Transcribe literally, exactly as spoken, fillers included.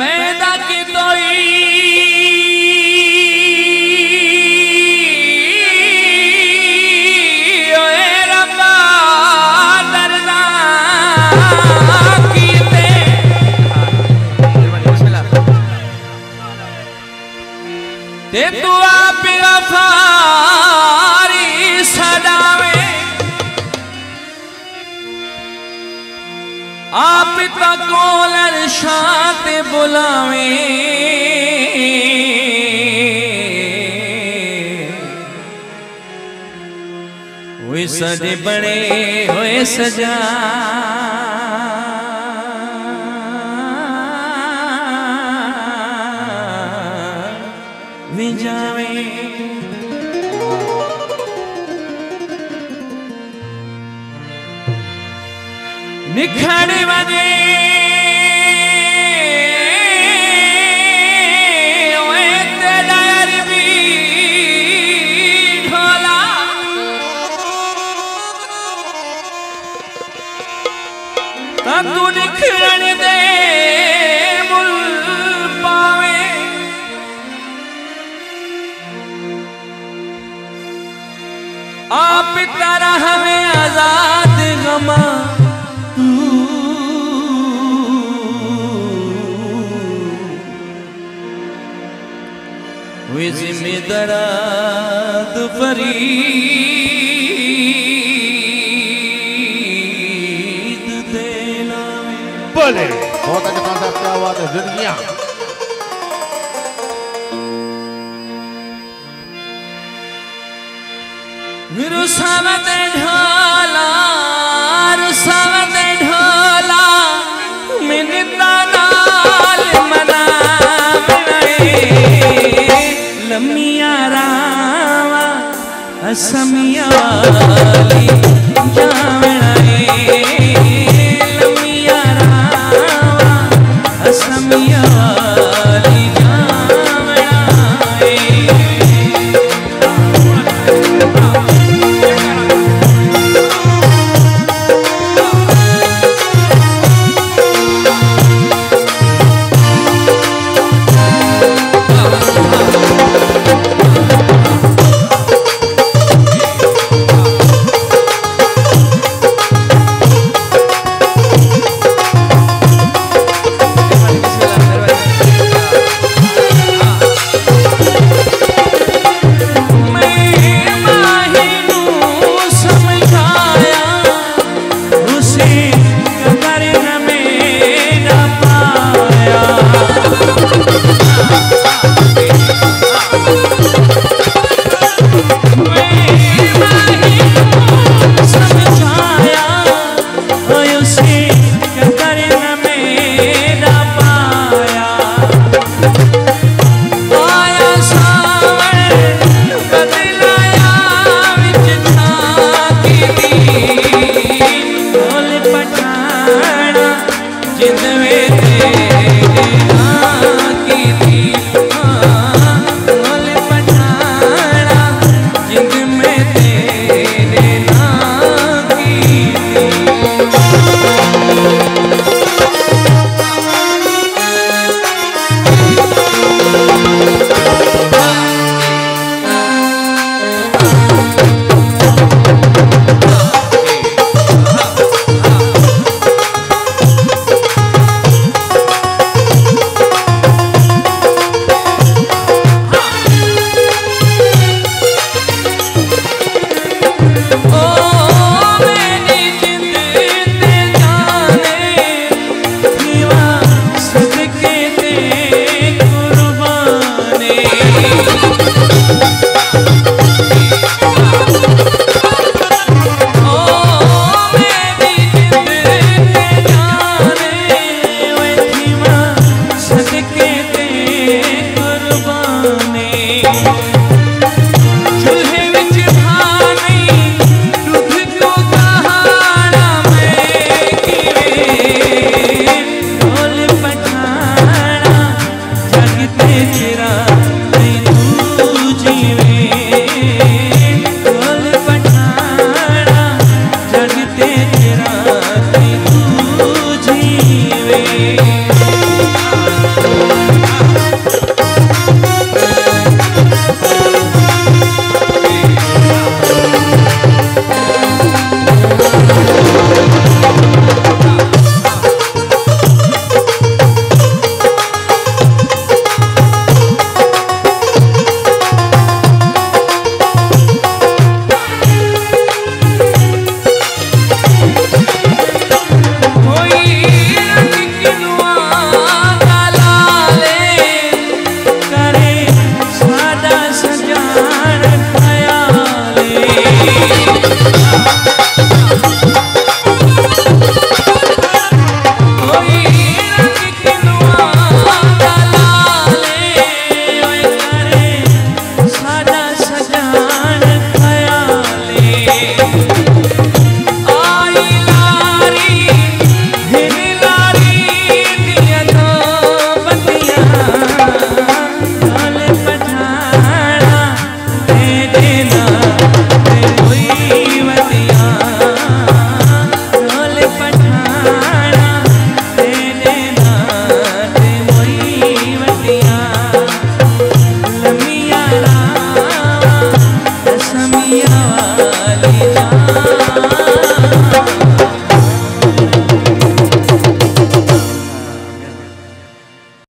पैदा की आप तकोल शांत बुलावे हुए सज बड़े हुए सजा विजावे निखड़ बने भी ढोला तू निखड़ दे मुल पावे आप तरह में आजाद गमा जिम्मेदारात फरीद तेला बोले बहुत अच्छा खान साहब क्या बात है जिंदगियां मेरे सामने ढोला सामने ढोला मिन्नताना मना लम्बियां रावां असं मियांवाली जावणा रे लम्बियां रावां असं मियांवाली जिंद में थे